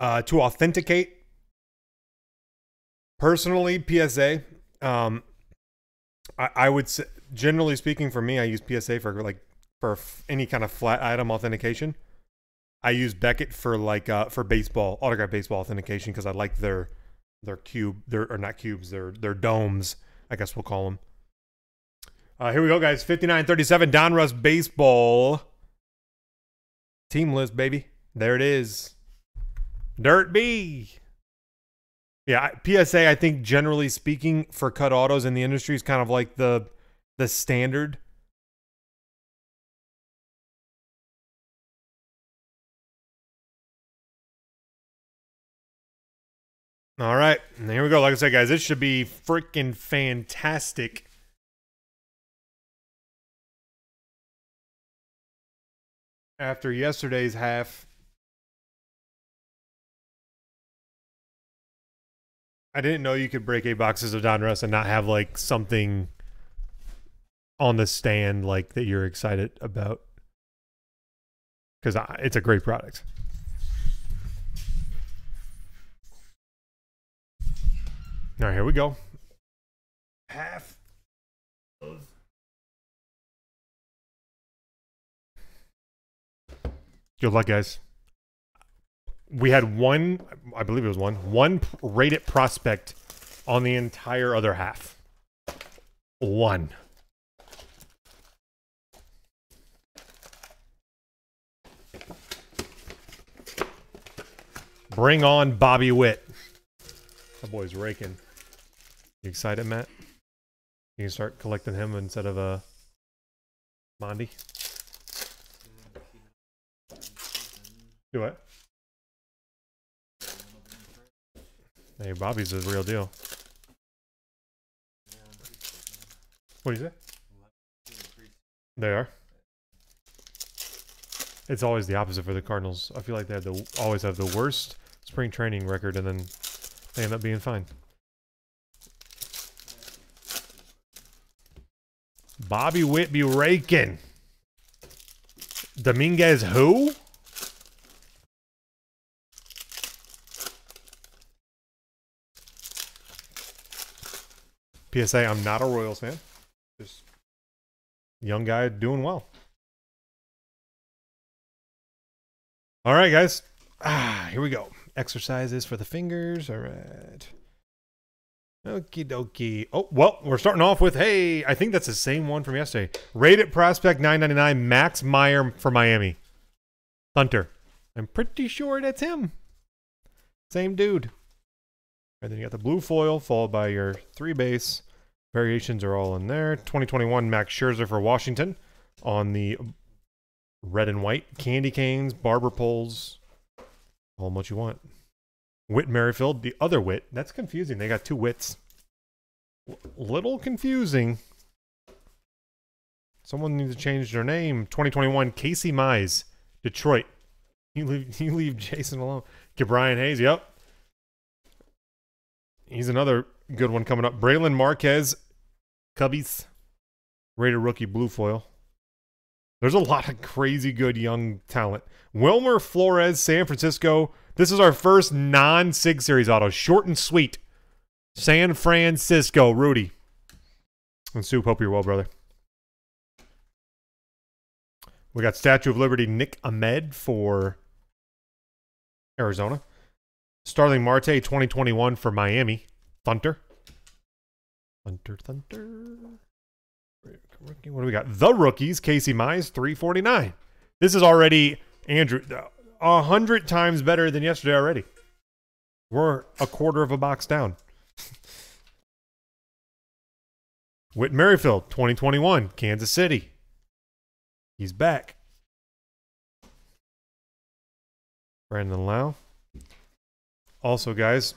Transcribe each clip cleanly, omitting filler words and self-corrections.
to authenticate. Personally, PSA, I would say, generally speaking, for me, I use PSA for like for any kind of flat item authentication. I use Beckett for like for baseball, autograph baseball authentication, because I like their cube, or not cubes, their domes, I guess we'll call them. Here we go, guys. 5937 Donruss baseball team list, baby. There it is. Dirt B. Yeah, PSA, I think, generally speaking, for cut autos in the industry is kind of like the standard. All right, here we go. Like I said, guys, this should be freaking fantastic. After yesterday's half, I didn't know you could break 8 boxes of Donruss and not have like something on the stand like that you're excited about, because it's a great product. All right, here we go. Half of. Good luck, guys. We had one, I believe it was one rated prospect on the entire other half. One. Bring on Bobby Witt. That boy's raking. You excited, Matt? You can start collecting him instead of Mondi. Do what? Hey, Bobby's the real deal. What do you say? They are. It's always the opposite for the Cardinals. I feel like they have the always have the worst spring training record, and then they end up being fine. Bobby Witt be raking. Dominguez who? PSA, I'm not a Royals fan. Just young guy doing well. All right, guys. Here we go. Exercises for the fingers. All right. Okie dokie. Oh, well, we're starting off with, hey, I think that's the same one from yesterday. Rated prospect 999, Max Meyer for Miami. Hunter. I'm pretty sure that's him. Same dude. And then you got the blue foil, followed by your 3 base. Variations are all in there. 2021 Max Scherzer for Washington on the red and white. Candy canes, barber poles, all what you want. Whit Merrifield, the other Whit. That's confusing. They got 2 Whits. Little confusing. Someone needs to change their name. 2021 Casey Mize, Detroit. You leave Jason alone. Ke'Bryan Hayes, yep. He's another good one coming up. Braylon Marquez, Cubbies, rated rookie blue foil. There's a lot of crazy good young talent. Wilmer Flores, San Francisco. This is our first non-Sig Series auto. Short and sweet. San Francisco, Rudy. And Soup, hope you're well, brother. We got Statue of Liberty, Nick Ahmed for Arizona. Starling Marte, 2021 for Miami. Thunter. Thunter, Thunter. What do we got? The rookies, Casey Mize, 349. This is already, Andrew, 100 times better than yesterday already. We're a quarter of a box down. Whit Merrifield, 2021, Kansas City. He's back. Brandon Lau. Also, guys,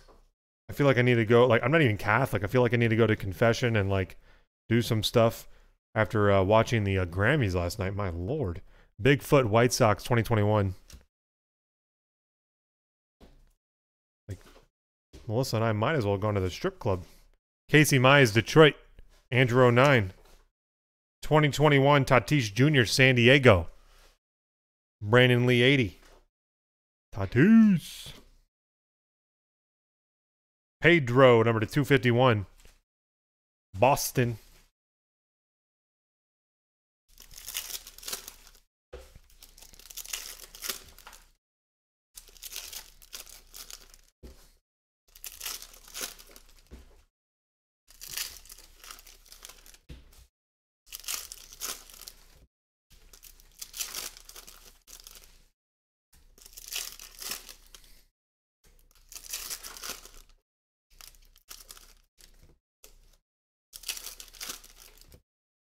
I feel like I need to go, like, I'm not even Catholic. I feel like I need to go to confession and, like, do some stuff after watching the Grammys last night. My Lord. Bigfoot White Sox 2021. Like, Melissa and I might as well have gone to the strip club. Casey Mize, Detroit. Andrew 09. 2021 Tatis Jr., San Diego. Brandon Lee, 80. Tatis. Pedro, number to 251. Boston.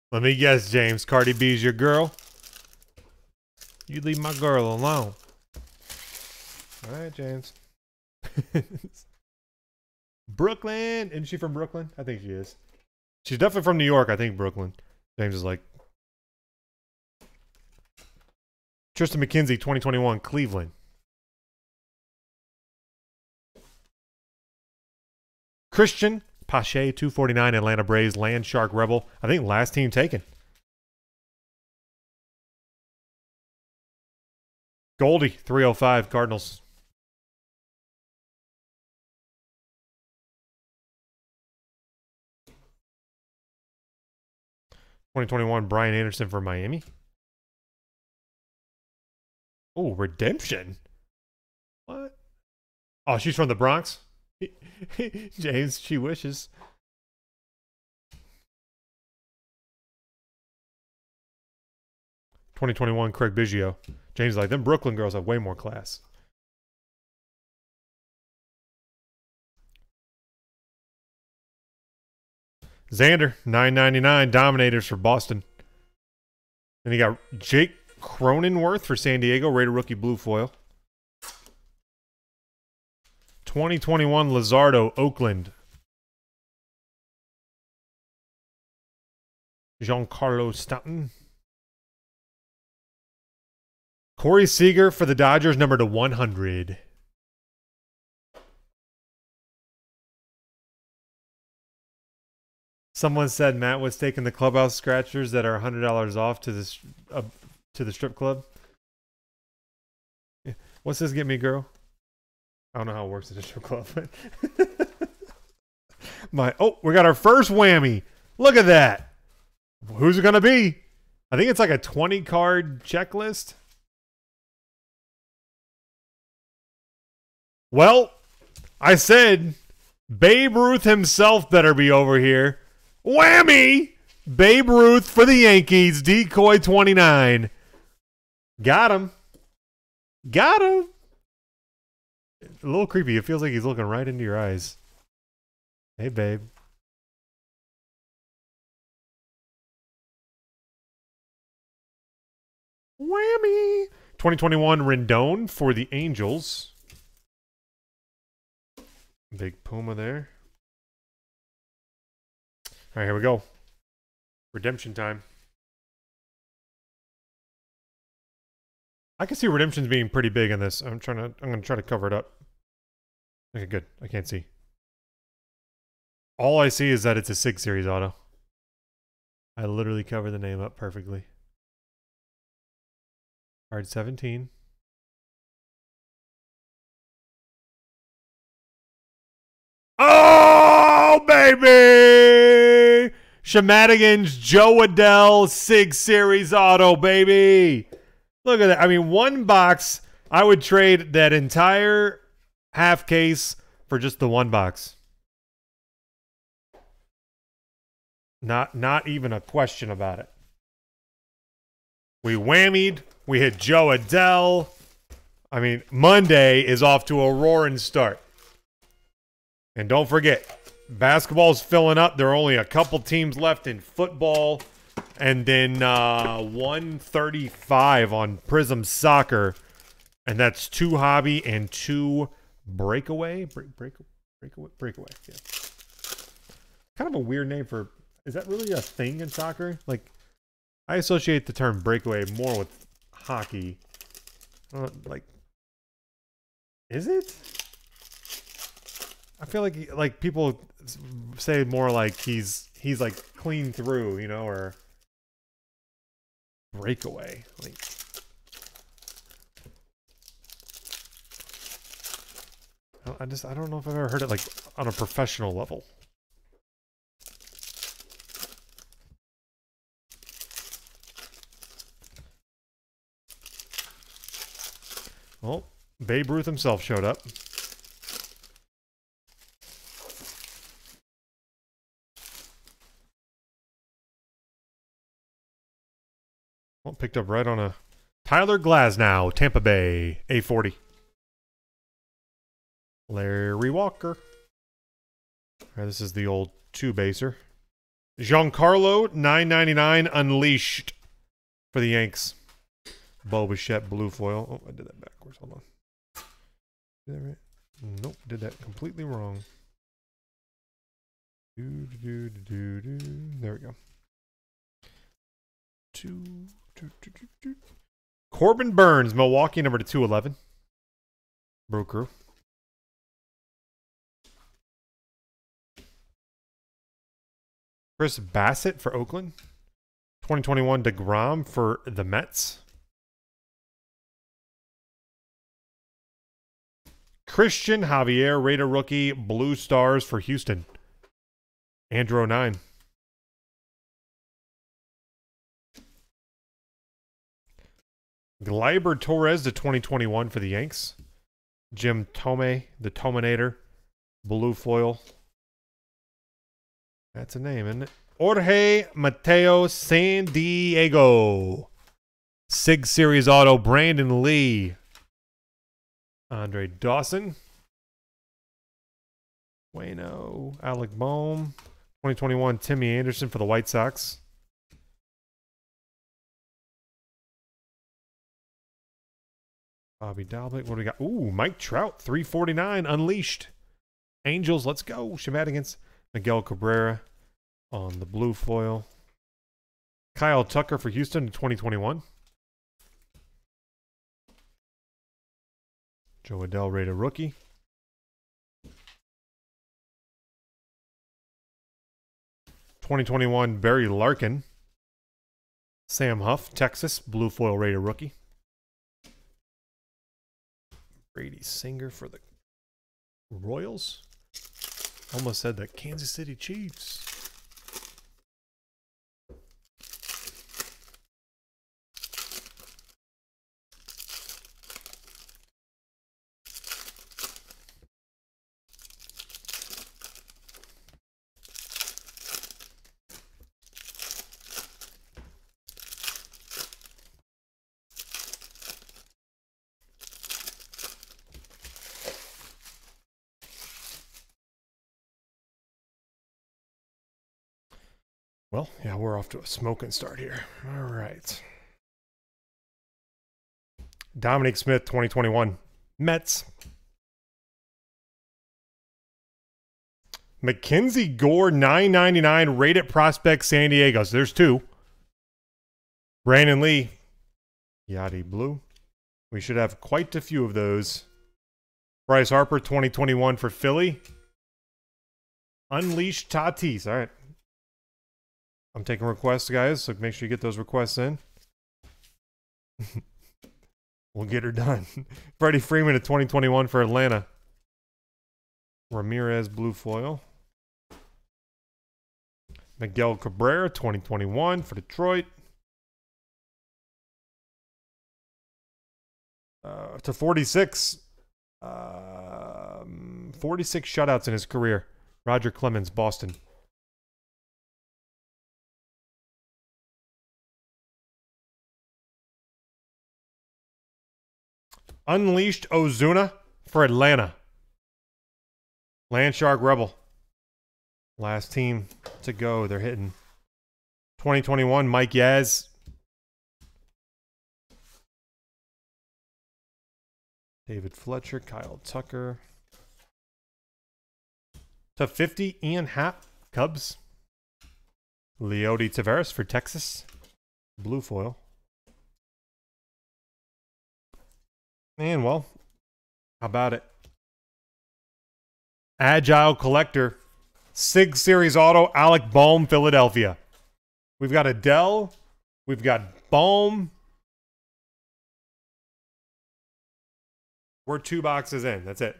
Let me guess, James. Cardi B's your girl? You leave my girl alone. All right, James. Brooklyn. Isn't she from Brooklyn? I think she is. She's definitely from New York. I think Brooklyn. James is like. Triston McKenzie, 2021, Cleveland. Cristian Pache, 249, Atlanta Braves, Land Shark Rebel. I think last team taken. Goldie, 305, Cardinals. '21 Brian Anderson for Miami. Oh, redemption. What? Oh, she's from the Bronx? James, she wishes. '21 Craig Biggio. James is like, them Brooklyn girls have way more class. Xander, 999, Dominators for Boston. Then you got Jake Cronenworth for San Diego, rated rookie blue foil. 2021 Luzardo, Oakland. Giancarlo Stanton. Corey Seager for the Dodgers, number to 100. Someone said Matt was taking the clubhouse scratchers that are $100 off to the strip club. What's this get me, girl? I don't know how it works at a strip club. Oh, we got our first whammy. Look at that. Who's it going to be? I think it's like a 20-card checklist. Well, I said Babe Ruth himself better be over here. Whammy! Babe Ruth for the Yankees. Decoy 29. Got him. Got him. A little creepy. It feels like he's looking right into your eyes. Hey, babe. Whammy! 2021 Rendon for the Angels. Big Puma there. All right, here we go. Redemption time. I can see redemptions being pretty big in this. I'm gonna try to cover it up. Okay, good. I can't see. All I see is that it's a 6 Series auto. I literally covered the name up perfectly. Card 17. Oh, baby! Shamadigan's Joe Adell 6 Series auto, baby! Look at that. I mean, one box, I would trade that entire half case for just the one box. Not even a question about it. We whammied. We hit Joe Adell. I mean, Monday is off to a roaring start. And don't forget, basketball's filling up. There are only a couple teams left in football. And then 135 on Prism Soccer. And that's 2 Hobby and 2 Breakaway. Breakaway, yeah. Kind of a weird name for... Is that really a thing in soccer? Like, I associate the term breakaway more with hockey. Like, is it? I feel like people say more like he's like clean through, you know, or... Breakaway. Like, I don't know if I've ever heard it like on a professional level. Well, Babe Ruth himself showed up. Well, picked up right on a Tyler Glasnow, Tampa Bay, A40. Larry Walker. All right, this is the old two-baser. Giancarlo, $9.99, Unleashed for the Yanks. Bo Bichette, blue foil. Oh, I did that backwards. Hold on. Did that right? Nope, did that completely wrong. There we go. Corbin Burns, Milwaukee, number 211. Brew Crew. Chris Bassitt for Oakland. 2021 DeGrom for the Mets. Cristian Javier, Raider rookie, Blue Stars for Houston. Andrew 09. Gleyber Torres, the 2021 for the Yanks. Jim Tome, the Tominator, blue foil. That's a name, isn't it? Jorge Mateo, San Diego. SIG Series Auto, Brandon Lee. Andre Dawson. Bueno, Alec Bohm. 2021, Timmy Anderson for the White Sox. Bobby Dalbec, what do we got? Ooh, Mike Trout, 349, Unleashed. Angels, let's go. Shenanigans. Miguel Cabrera on the blue foil. Kyle Tucker for Houston in 2021. Joe Adell, rated rookie. '21 Barry Larkin. Sam Huff, Texas, blue foil, rated rookie. Brady Singer for the Royals. Almost said that. Kansas City Chiefs. Well, yeah, we're off to a smoking start here. All right. Dominic Smith, 2021. Mets. Mackenzie Gore, $9.99. Rated Prospect, San Diego. So there's two. Brandon Lee. Yachty Blue. We should have quite a few of those. Bryce Harper, 2021 for Philly. Unleashed Tatis. All right. I'm taking requests, guys, so make sure you get those requests in. We'll get her done. Freddie Freeman at 2021 for Atlanta. Ramirez, blue foil. Miguel Cabrera, 2021 for Detroit. To 46. 46 shutouts in his career. Roger Clemens, Boston. Unleashed Ozuna for Atlanta. Landshark Rebel. Last team to go. They're hitting. 2021, Mike Yaz. David Fletcher, Kyle Tucker. To 50, Ian Happ, Cubs. Leody Taveras for Texas. Blue foil. Man, well, how about it? Agile Collector, SIG Series Auto, Alec Bohm, Philadelphia. We've got Adell. We've got Bohm. We're two boxes in. That's it.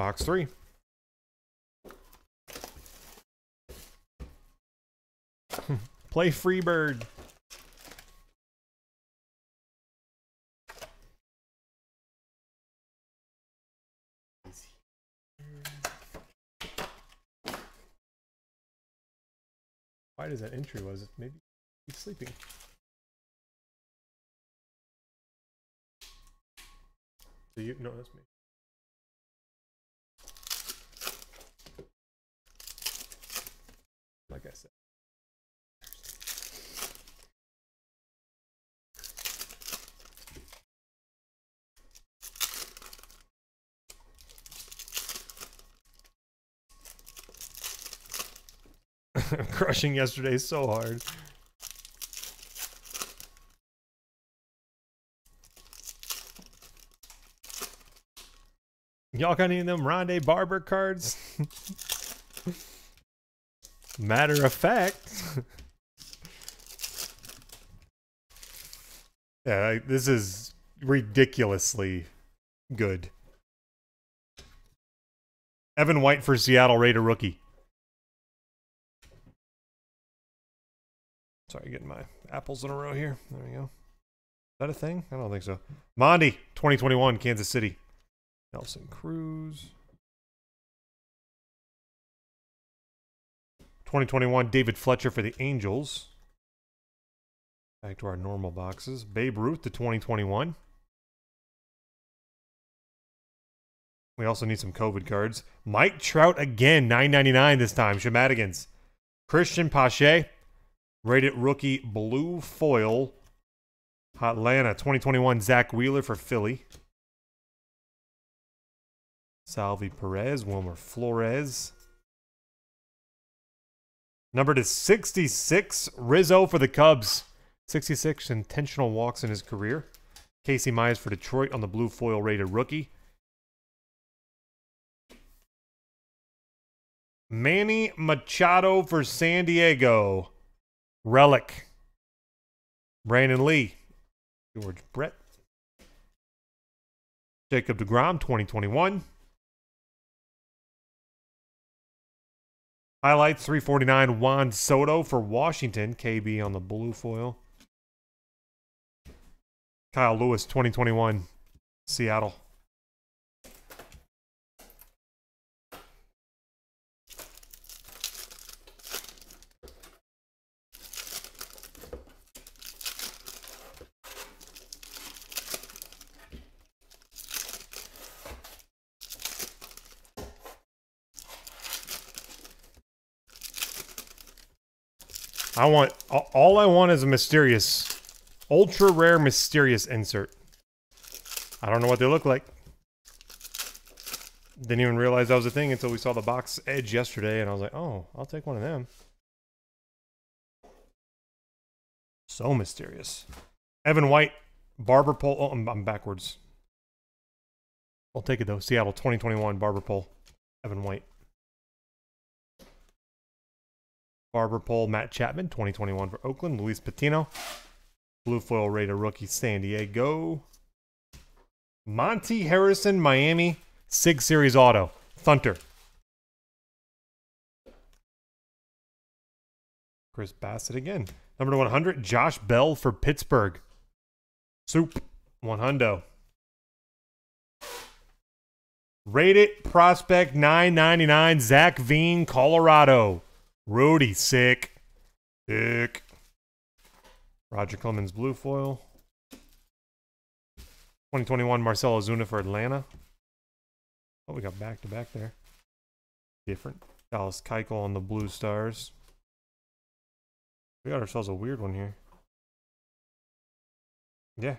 Box three. Play Freebird. Why does that entry was it? Maybe he's sleeping. Do you? No, that's me. Like I said. I'm crushing yesterday so hard. Y'all got any of them Rondé Barber cards? Matter of fact. Yeah, this is ridiculously good. Evan White for Seattle, Raider rookie. Sorry, getting my apples in a row here. There we go. Is that a thing? I don't think so. Mondi, 2021, Kansas City. Nelson Cruz. 2021, David Fletcher for the Angels. Back to our normal boxes. Babe Ruth to 2021. We also need some COVID cards. Mike Trout again, $9.99 this time. Shenanigans. Cristian Pache. Rated rookie blue foil, Atlanta 2021. Zach Wheeler for Philly. Salvi Perez, Wilmer Flores. Number to 66, Rizzo for the Cubs. 66 intentional walks in his career. Casey Mize for Detroit on the blue foil rated rookie. Manny Machado for San Diego. Relic. Brandon Lee. George Brett. Jacob DeGrom, 2021. Highlights, 349, Juan Soto for Washington. KB on the blue foil. Kyle Lewis, 2021, Seattle. I want, all I want is a mysterious, ultra rare mysterious insert. I don't know what they look like. Didn't even realize that was a thing until we saw the box edge yesterday and I was like, oh, I'll take one of them. So mysterious. Evan White, Barber Pole. Oh, I'm backwards. I'll take it though. Seattle 2021 Barber Pole, Evan White. Barber Pole, Matt Chapman, 2021 for Oakland. Luis Patino, blue foil rated rookie, San Diego. Monty Harrison, Miami, Sig Series Auto, Thunter. Chris Bassitt again. Number to 100, Josh Bell for Pittsburgh. Soup, one hundo. Rated prospect, $9.99, Zach Veen, Colorado. Rudy, sick. Sick. Roger Clemens, blue foil. 2021, Marcell Ozuna for Atlanta. Oh, we got back-to-back there. Different. Dallas Keuchel on the Blue Stars. We got ourselves a weird one here. Yeah.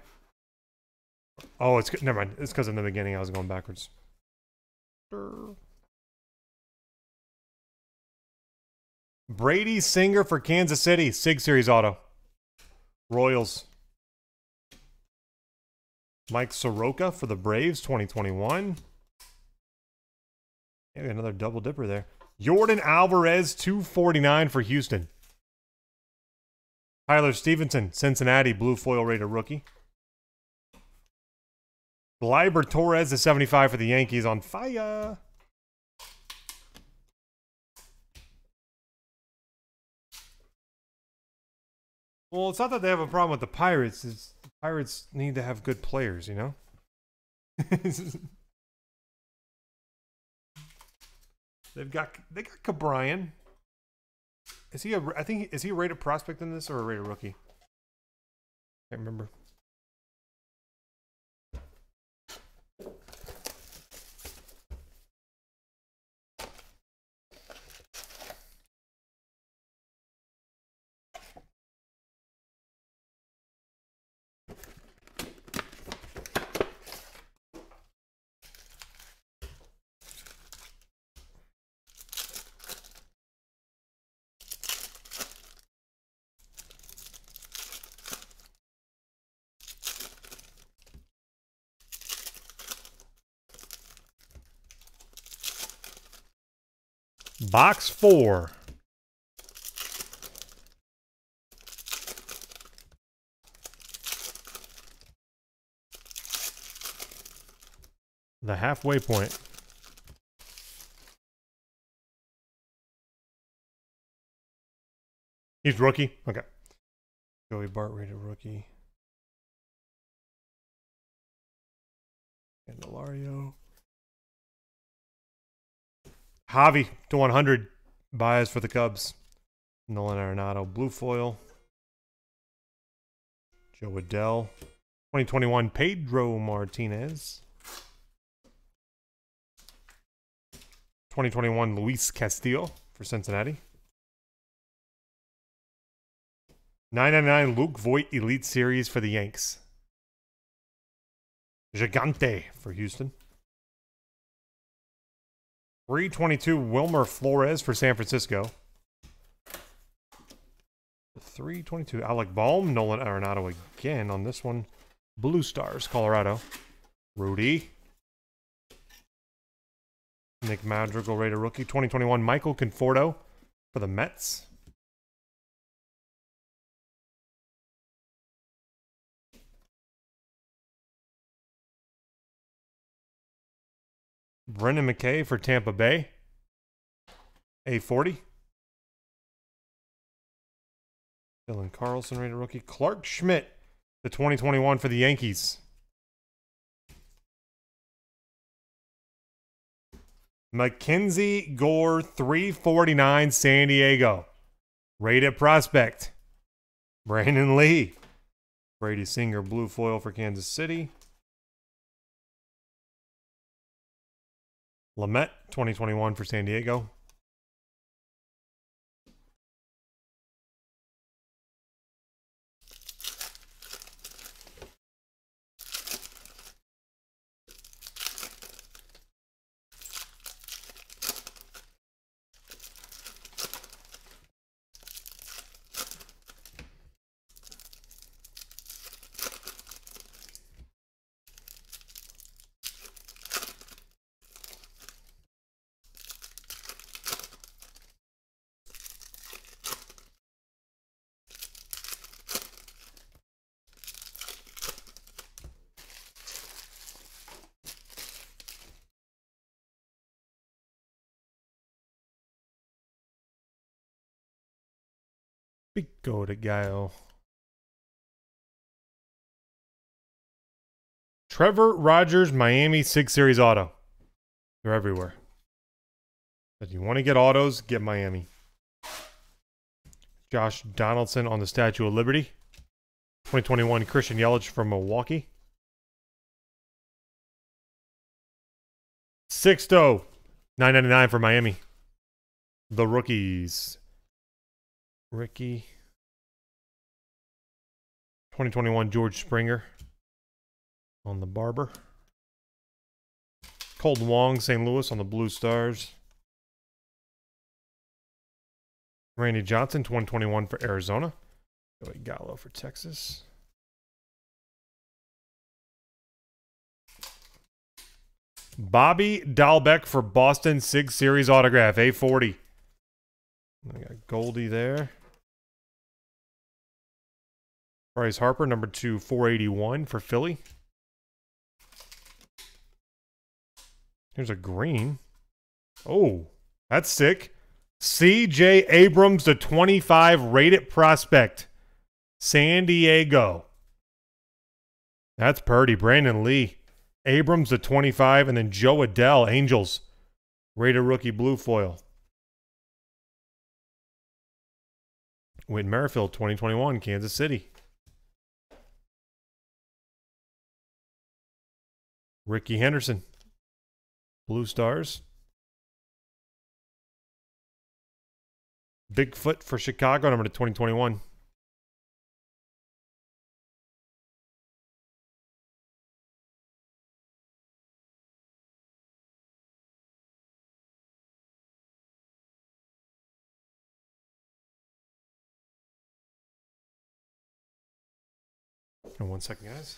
Oh, it's never mind. It's because in the beginning I was going backwards. Brady Singer for Kansas City, Sig Series Auto. Royals. Mike Soroka for the Braves, 2021. Maybe another double dipper there. Jordan Alvarez, 249 for Houston. Tyler Stevenson, Cincinnati, blue foil rated rookie. Gleyber Torres, the 75 for the Yankees on fire. Well, it's not that they have a problem with the Pirates. It's the Pirates need to have good players, you know? They got Ke'Bryan. Is he a, is he a rated prospect in this or a rated rookie? Can't remember. Box 4. The halfway point. He's rookie. Okay. Joey Bart rated rookie. Candelario. Javi /100 buys for the Cubs. Nolan Arenado, blue foil. Joe Adell. 2021 Pedro Martinez. 2021 Luis Castillo for Cincinnati. 999 Luke Voit Elite Series for the Yanks. Gigante for Houston. 322 Wilmer Flores for San Francisco. 322 Alec Bohm, Nolan Arenado again on this one. Blue Stars, Colorado. Rudy. Nick Madrigal, rated rookie. 2021 Michael Conforto for the Mets. 2021 Brendan McKay for Tampa Bay, /40. Dylan Carlson, rated rookie. Clark Schmidt, the 2021 for the Yankees. Mackenzie Gore, 349, San Diego. Rated prospect. Brandon Lee. Brady Singer, blue foil for Kansas City. Lamet, 2021 for San Diego. Go to Guile. Trevor Rogers, Miami 6 Series auto. They're everywhere. If you want to get autos, get Miami. Josh Donaldson on the Statue of Liberty. 2021 Christian Yelich from Milwaukee. Sixto, $9.99 for Miami. The rookies. Ricky. 2021 George Springer on the Barber. Colton Wong, St. Louis on the Blue Stars. Randy Johnson, 2021 for Arizona. Joey Gallo for Texas. Bobby Dalbec for Boston, 6 Series autograph, /40. I got Goldie there. Bryce Harper, number 2/481 for Philly. Here's a green. Oh, that's sick. C.J. Abrams, the 25 rated prospect. San Diego. That's Purdy. Brandon Lee. Abrams at 25. And then Joe Adell, Angels. Rated rookie blue foil. Whit Merrifield, 2021, Kansas City. Ricky Henderson. Blue Stars. Bigfoot for Chicago, number to 2021. And 1 second, guys.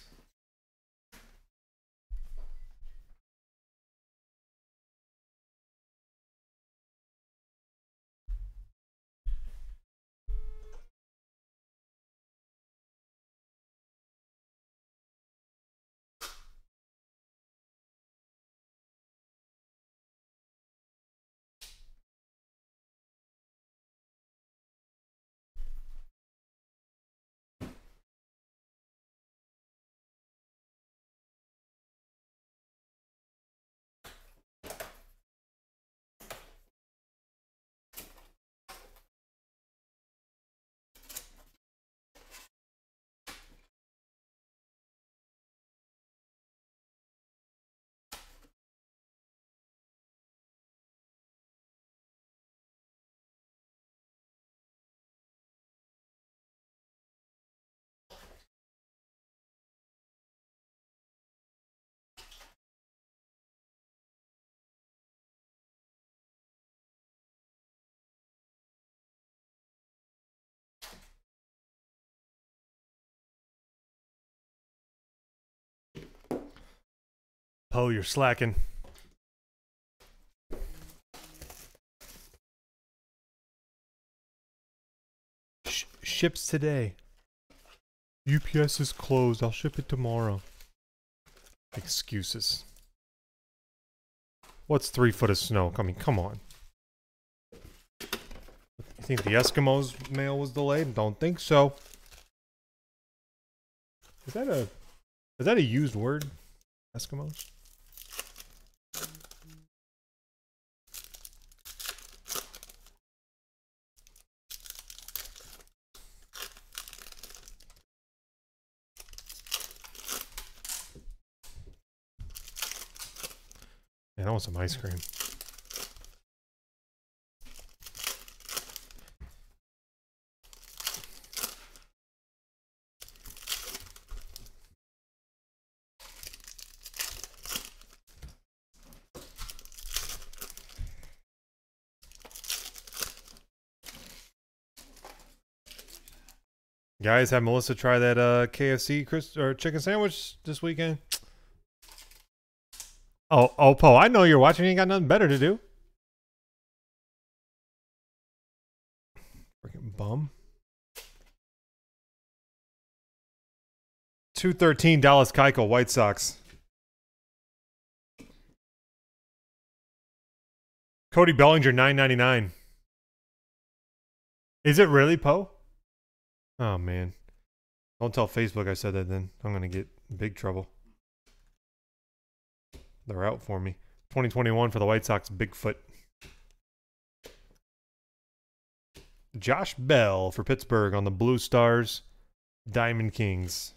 Poe, you're slacking. Ships today. UPS is closed. I'll ship it tomorrow. Excuses. What's 3 foot of snow? I mean, come on. You think the Eskimos' mail was delayed? Don't think so. Is that a used word? Eskimos? Man, I want some ice cream. Guys, have Melissa try that KFC chicken sandwich this weekend. Oh, Poe, I know you're watching. You ain't got nothing better to do. Freaking bum. 213 Dallas Keuchel, White Sox. Cody Bellinger, $9.99. Is it really, Poe? Oh, man. Don't tell Facebook I said that then. I'm going to get in big trouble. They're out for me. 2021 for the White Sox, Bigfoot. Josh Bell for Pittsburgh on the Blue Stars, Diamond Kings.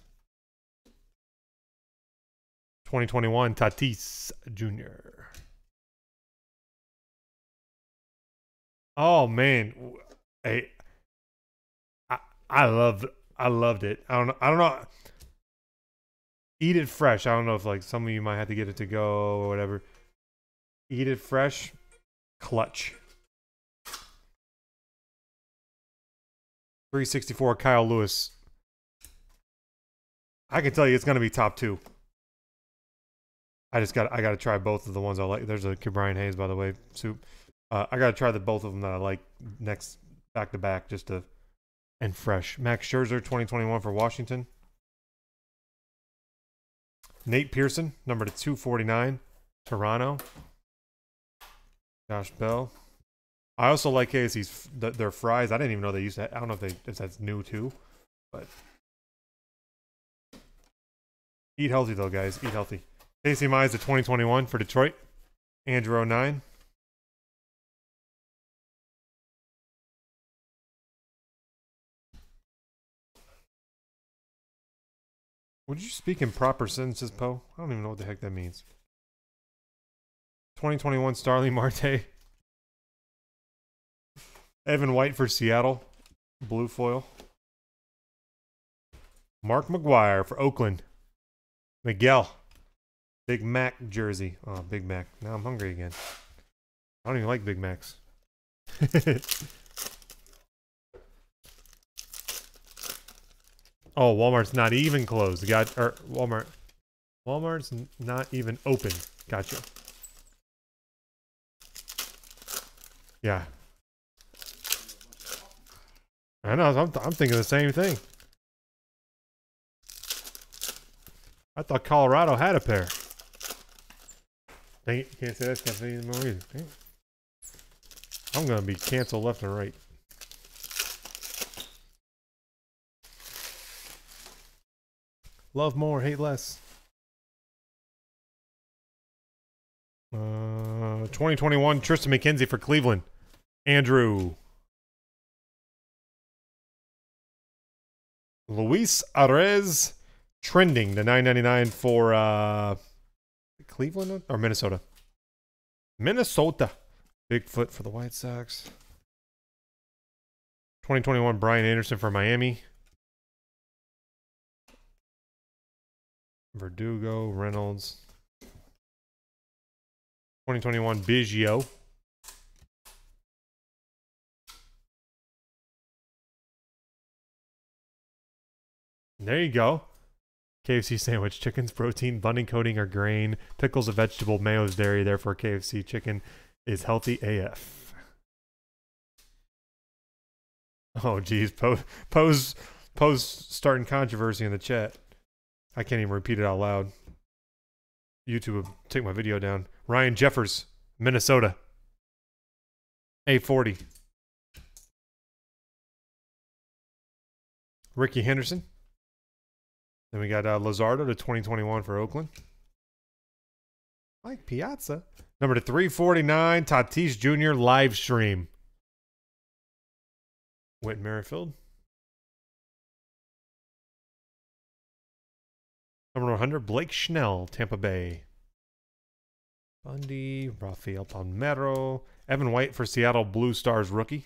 2021, Tatis Jr. Oh, man. Hey. I loved it. I don't know. Eat it fresh. I don't know if like some of you might have to get it to go or whatever. Eat it fresh. Clutch. 364 Kyle Lewis. I can tell you it's gonna be top two. I gotta try both of the ones I like. There's a Ke'Bryan Hayes, by the way, soup. I gotta try the both of them that I like next back to back just to. And fresh. Max Scherzer, 2021 for Washington. Nate Pearson, number to 249, Toronto. Josh Bell. I also like KFC's their fries. I didn't even know they used to. I don't know if that's new too. But eat healthy though, guys. Eat healthy. Casey Mize to 2021 for Detroit. Andrew 09. Would you speak in proper sentences, Poe? I don't even know what the heck that means. 2021 Starling Marte. Evan White for Seattle. Blue foil. Mark McGuire for Oakland. Miguel. Big Mac jersey. Oh, Big Mac. Now I'm hungry again. I don't even like Big Macs. Oh, Walmart's not even closed. Got or Walmart. Walmart's not even open. Gotcha. Yeah. I know. I'm thinking the same thing. I thought Colorado had a pair. Dang it, can't say that's gonna be more easy. I'm gonna be canceled left and right. Love more, hate less. 2021 Triston McKenzie for Cleveland. Andrew. Luis Arez trending to 9.99 for Cleveland or Minnesota. Minnesota. Bigfoot for the White Sox. 2021 Brian Anderson for Miami. Verdugo, Reynolds. 2021 Biggio. There you go. KFC sandwich. Chicken's protein, bun and coating or grain. Pickles a vegetable, mayo's dairy. Therefore, KFC chicken is healthy AF. Oh, geez. Poe's starting controversy in the chat. I can't even repeat it out loud. YouTube will take my video down. Ryan Jeffers, Minnesota. A40. Ricky Henderson. Then we got Luzardo to 2021 for Oakland. Mike Piazza. Number to 349, Tatis Jr. live stream. Whit Merrifield. Number 100, Blake Snell, Tampa Bay. Bundy, Rafael Palmeiro, Evan White for Seattle Blue Stars rookie.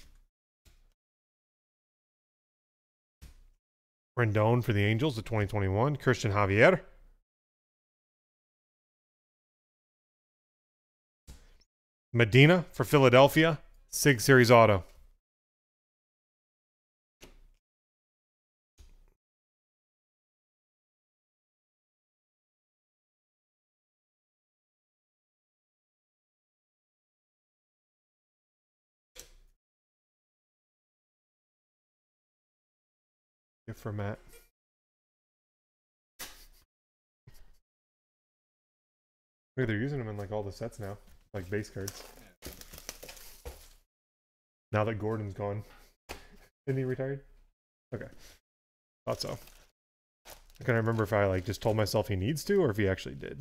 Rendon for the Angels of 2021, Cristian Javier. Medina for Philadelphia, SIG Series Auto. For Matt. Maybe they're using them in like all the sets now, like base cards. Now that Gordon's gone, isn't he retired? Okay, thought so. I can't remember if I like just told myself he needs to or if he actually did.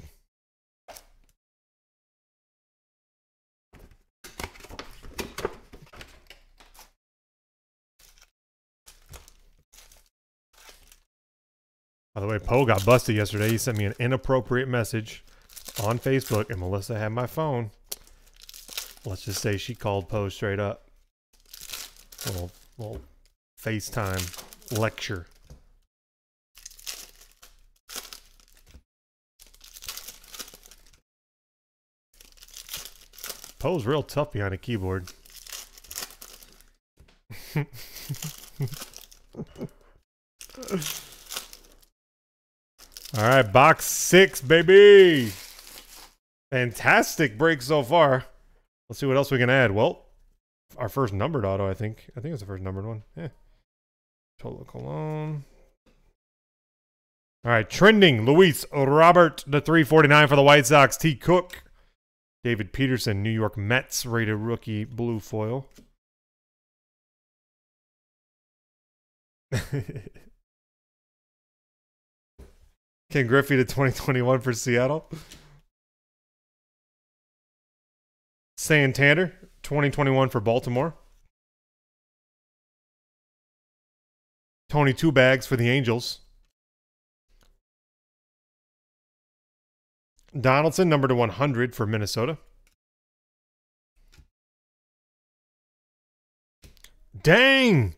By the way, Poe got busted yesterday. He sent me an inappropriate message on Facebook, and Melissa had my phone. Let's just say she called Poe straight up. Little FaceTime lecture. Poe's real tough behind a keyboard. All right, box 6, baby. Fantastic break so far. Let's see what else we can add. Well, our first numbered auto, I think. I think it's the first numbered one. Yeah. Tolo Colon. All right, trending. Luis Robert, the 349 for the White Sox. T. Cook. David Peterson, New York Mets, rated rookie, blue foil. Ken Griffey to 2021 for Seattle. Santander, 2021 for Baltimore. Tony Two Bags for the Angels. Donaldson, number to 100 for Minnesota. Dang!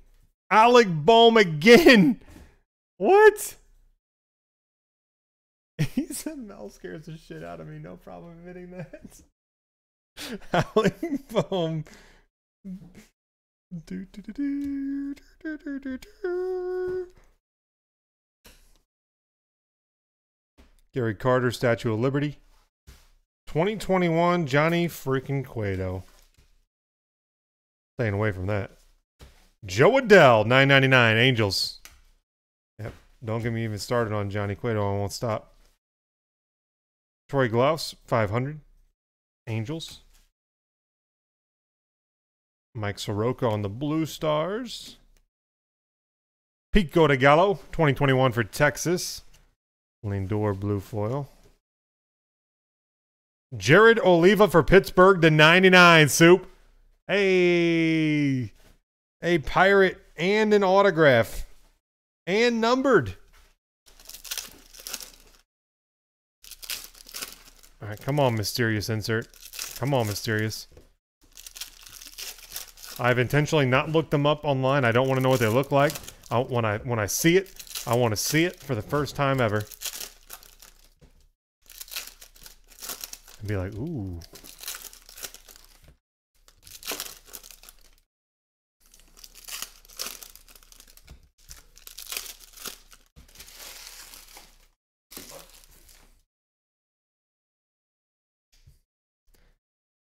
Alec Bohm again! What? He said Mel scares the shit out of me. No problem admitting that. Alec Bohm. Gary Carter, Statue of Liberty. 2021, Johnny freaking Cueto. Staying away from that. Joe Adell, $9.99, Angels. Yep, don't get me even started on Johnny Cueto. I won't stop. Troy Glaus, $500, Angels. Mike Soroka on the Blue Stars. Pico de Gallo, 2021 for Texas. Lindor blue foil. Jared Oliva for Pittsburgh to 99, Soup. Hey, a pirate and an autograph. And numbered. All right, come on, Mysterious insert. Come on, Mysterious. I've intentionally not looked them up online. I don't want to know what they look like. When I see it, I want to see it for the first time ever. And be like, ooh.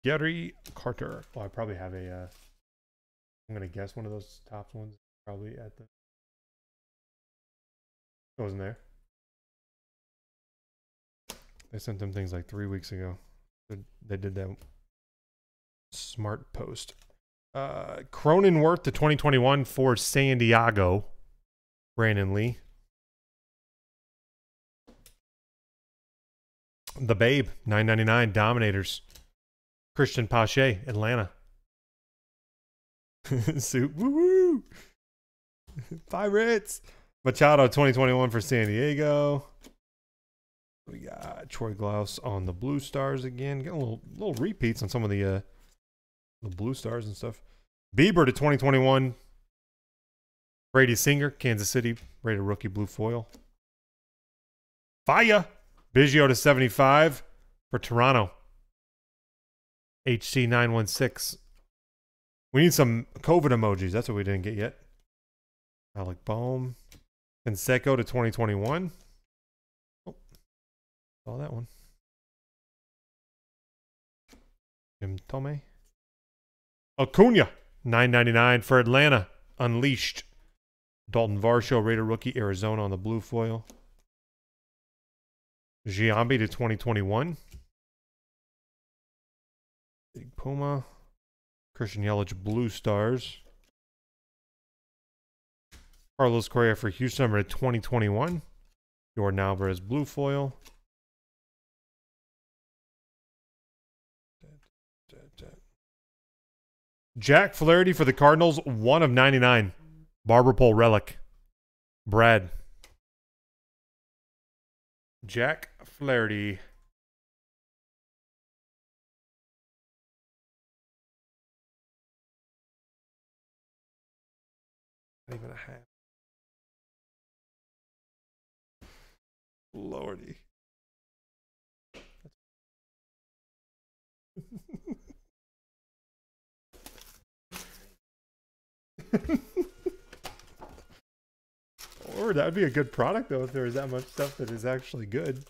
Gary Carter. Well, I probably have a... I'm going to guess one of those top ones. Probably at the... Goes in there. They sent them things like 3 weeks ago. They did that smart post. Cronenworth to 2021 for San Diego. Brandon Lee. The Babe, $9.99, Dominators. Cristian Pache, Atlanta. Soup, woo-woo! Pirates! Machado, 2021 for San Diego. We got Troy Glaus on the Blue Stars again. Got a little repeats on some of the Blue Stars and stuff. Bieber to 2021. Brady Singer, Kansas City, rated rookie blue foil. Fire! Biggio to 75 for Toronto. HC 916. We need some COVID emojis. That's what we didn't get yet. Alec Bohm. Canseco to 2021. Oh, saw that one. Jim Tome. Acuna, $9.99 for Atlanta. Unleashed. Dalton Varsho, Raider rookie, Arizona on the blue foil. Giambi to 2021. Big Puma. Christian Yelich, Blue Stars. Carlos Correa for Houston, number 2021. Jordan Alvarez, blue foil. Jack Flaherty for the Cardinals, 1 of 99. Barber pole relic. Brad. Jack Flaherty. Not even a half. Lordy. Or that would be a good product though if there was that much stuff that is actually good.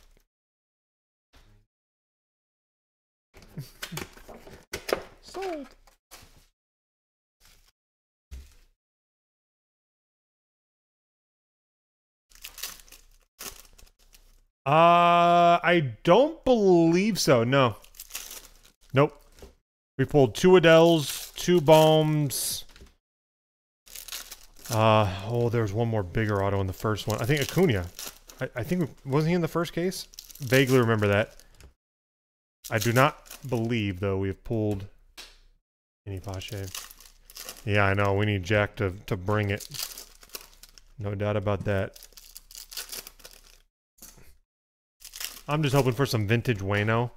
Sold. I don't believe so. No. Nope. We pulled 2 Adells, 2 Bombs. Oh, there's one more bigger auto in the first one. I think Acuna. I think, wasn't he in the first case? Vaguely remember that. I do not believe, though, we have pulled any Pache. Yeah, I know. We need Jack to bring it. No doubt about that. I'm just hoping for some vintage Waino.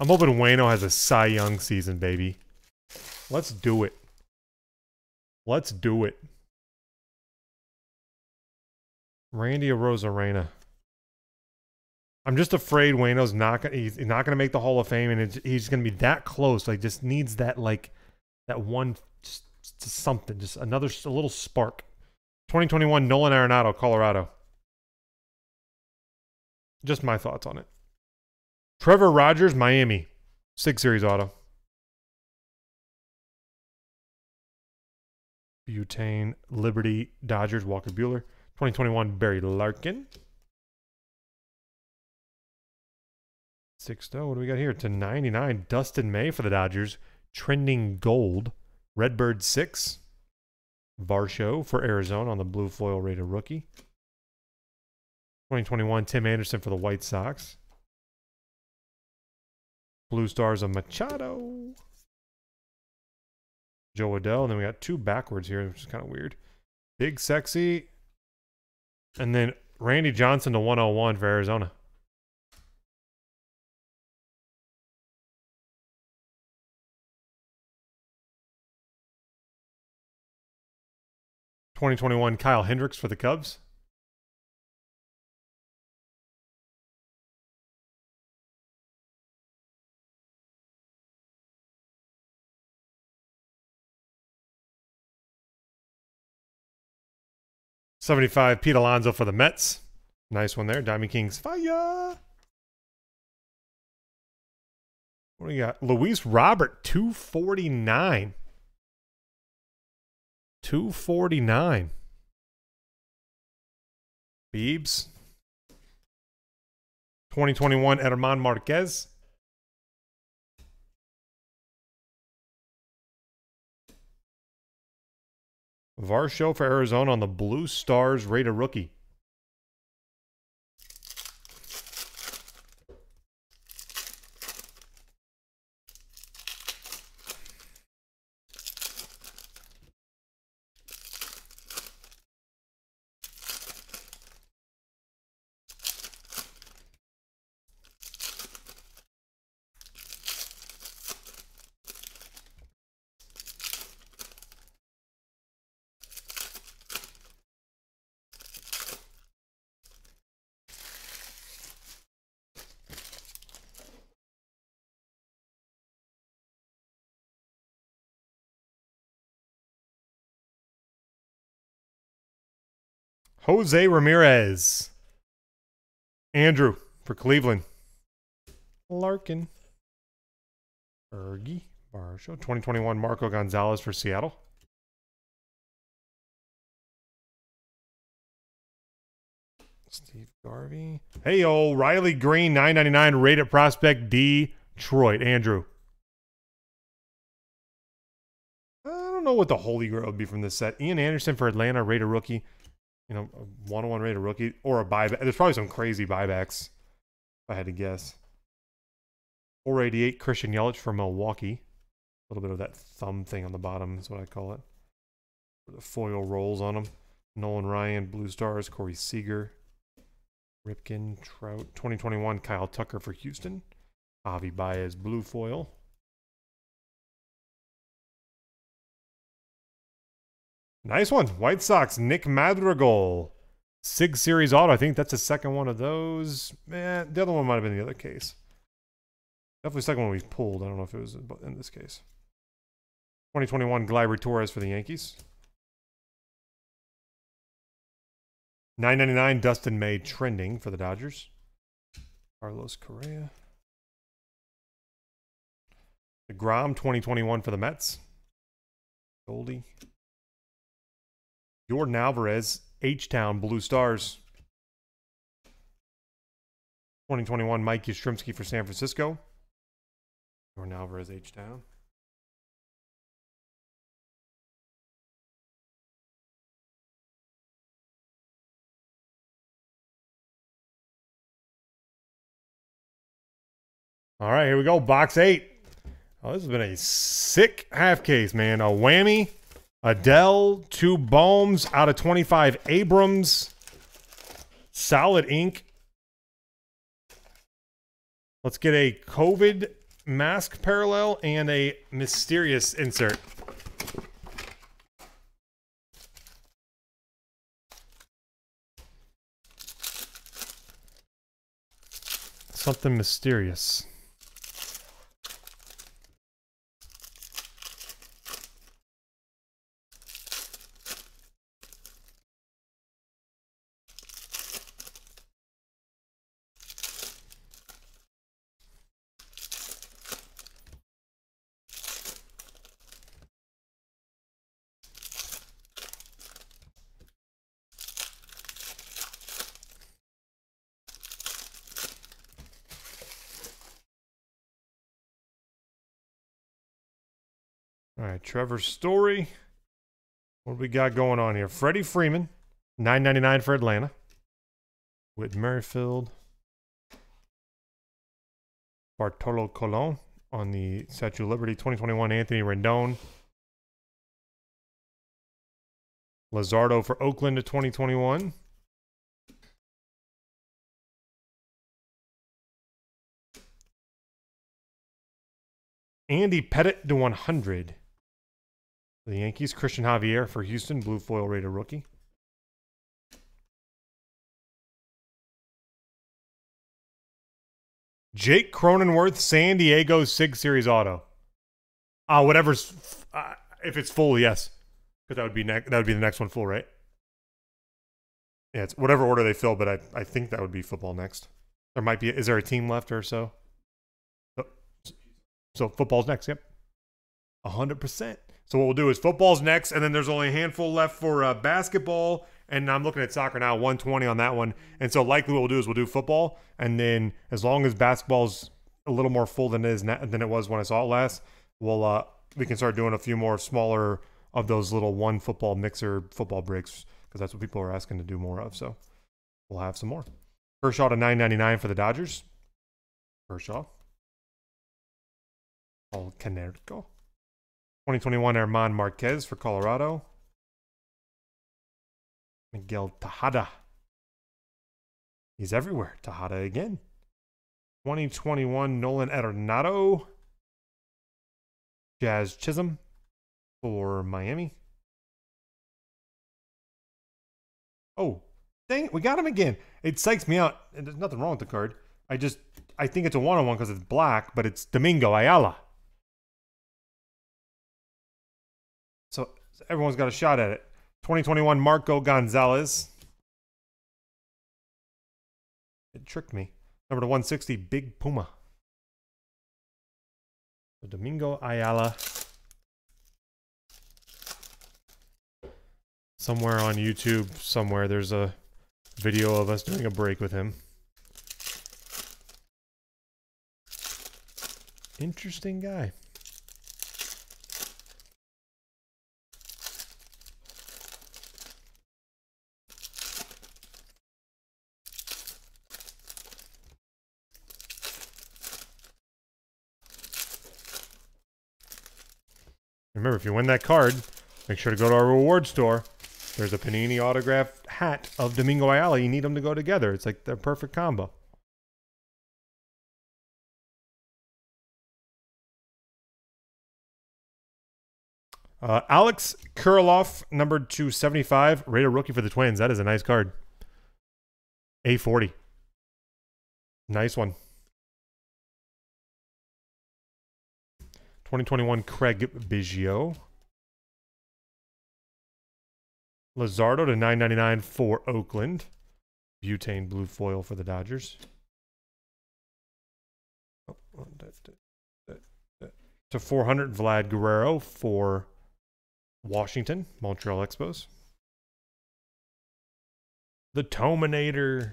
I'm hoping Waino has a Cy Young season, baby. Let's do it. Let's do it. Randy Arozarena. I'm just afraid Waino's not gonna, he's not gonna make the Hall of Fame, and it's, he's gonna be that close. Like, just needs that, like, that one, just something, just another, a little spark. 2021 Nolan Arenado, Colorado. Just my thoughts on it. Trevor Rogers, Miami, 6 Series auto. Butane, Liberty, Dodgers, Walker Buehler. 2021 Barry Larkin. Sixto, what do we got here? /99, Dustin May for the Dodgers. Trending gold. Redbird 6. Varsho for Arizona on the blue foil rated rookie. 2021 Tim Anderson for the White Sox. Blue Stars of Machado. Joe Adell. And then we got two backwards here, which is kind of weird. Big Sexy. And then Randy Johnson to 101 for Arizona. /2021 Kyle Hendricks for the Cubs. /75 Pete Alonso for the Mets. Nice one there. Diamond Kings fire. What do we got? Luis Robert, 249. 249. Biebs. 2021 Herman Marquez. Varsho for Arizona on the Blue Stars rated rookie. Jose Ramirez. Andrew for Cleveland. Larkin. Ergie Barshow. 2021 Marco Gonzalez for Seattle. Steve Garvey. Hey, old Riley Green, /999 rated prospect, Detroit. Andrew. I don't know what the holy grail would be from this set. Ian Anderson for Atlanta, rated rookie. You know, a 101 rated rookie or a buyback. There's probably some crazy buybacks, if I had to guess. 488 Christian Yelich for Milwaukee. A little bit of that thumb thing on the bottom is what I call it. The foil rolls on them. Nolan Ryan, Blue Stars, Corey Seager, Ripken, Trout. 2021 Kyle Tucker for Houston. Avi Baez, blue foil. Nice one. White Sox, Nick Madrigal. 6 Series auto. I think that's the second one of those. Man, the other one might have been the other case. Definitely the second one we pulled. I don't know if it was in this case. 2021 Gleyber Torres for the Yankees. /999 Dustin May trending for the Dodgers. Carlos Correa. DeGrom, 2021 for the Mets. Goldie. Jordan Alvarez, H-Town, Blue Stars. 2021 Mike Yastrzemski for San Francisco. Jordan Alvarez, H-Town. All right, here we go. Box 8. Oh, this has been a sick half case, man. A whammy. Adell, 2 Bohms out of 25 Abrams. Solid ink. Let's get a COVID mask parallel and a mysterious insert. Something mysterious. All right, Trevor Story. What do we got going on here? Freddie Freeman, $9.99 for Atlanta. Whit Merrifield. Bartolo Colon on the Statue of Liberty. 2021 Anthony Rendon. Luzardo for Oakland to 2021. Andy Pettit to 100. The Yankees, Cristian Javier for Houston, blue foil rated rookie. Jake Cronenworth, San Diego Sig Series Auto. Whatever's if it's full, yes, because that would be the next one full, right? Yeah, it's whatever order they fill, but I think that would be football next. There might be. Is there a team left or so? So football's next. Yep, 100%. So what we'll do is football's next, and then there's only a handful left for basketball, and I'm looking at soccer now, 120 on that one. And so likely what we'll do is we'll do football, and then as long as basketball's a little more full than it is now, than it was when I saw it last, we'll we can start doing a few more smaller of those little one football mixer football breaks, because that's what people are asking to do more of. So we'll have some more. Kershaw to 9.99 for the Dodgers. Kershaw. All Canerco. 2021 Herman Marquez for Colorado. Miguel Tejada. He's everywhere. Tejada again. 2021 Nolan Arenado. Jazz Chisholm for Miami. Oh, dang it. We got him again. It psychs me out. And there's nothing wrong with the card. I think it's a one-on-one because it's black, but it's Domingo Ayala. So everyone's got a shot at it. 2021 Marco Gonzalez. It tricked me. Number to 160, Big Puma. So Domingo Ayala. Somewhere on YouTube, somewhere, there's a video of us doing a break with him. Interesting guy. Remember, if you win that card, make sure to go to our reward store. There's a Panini autographed hat of Domingo Ayala. You need them to go together. It's like the perfect combo. Alex Kirilloff, number 275, rated rookie for the Twins. That is a nice card. A40. Nice one. 2021 Craig Biggio. Luzardo to 9.99 for Oakland. Butane blue foil for the Dodgers. Oh, to 400 Vlad Guerrero for Washington, Montreal Expos. The Tominator.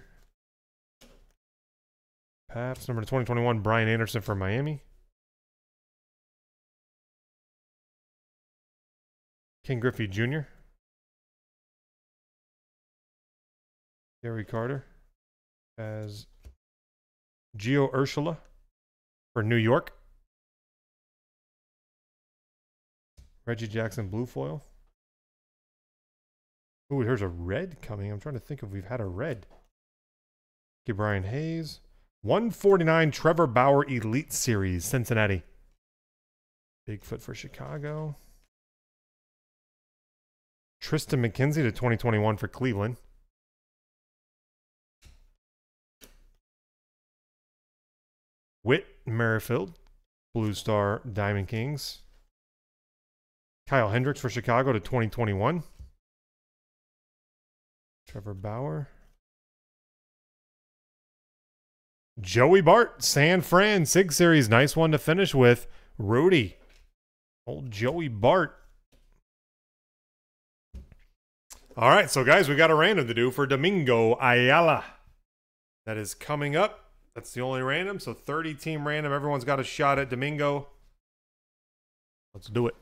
Perhaps number 2021, Brian Anderson for Miami. Ken Griffey Jr. Gary Carter as Gio Urshela for New York. Reggie Jackson blue foil. Ooh, here's a red coming. I'm trying to think if we've had a red. Ke'Bryan Hayes. 149 Trevor Bauer Elite Series, Cincinnati. Bigfoot for Chicago. Triston McKenzie to 2021 for Cleveland. Whit Merrifield, Blue Star Diamond Kings. Kyle Hendricks for Chicago to 2021. Trevor Bauer. Joey Bart, San Fran, Sig Series. Nice one to finish with. Rudy. Old Joey Bart. All right, so guys, we got a random to do for Domingo Ayala. That is coming up. That's the only random. So 30-team random. Everyone's got a shot at Domingo. Let's do it.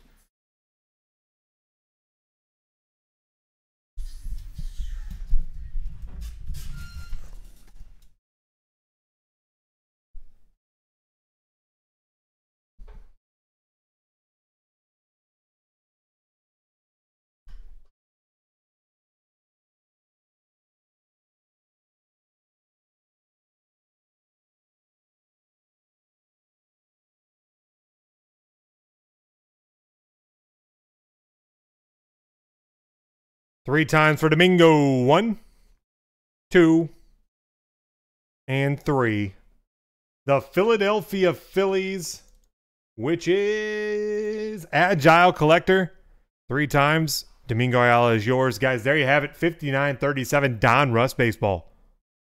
Three times for Domingo. 1, 2, and 3. The Philadelphia Phillies, which is Agile Collector. 3 times. Domingo Ayala is yours. Guys, there you have it. 59-37 Donruss Baseball.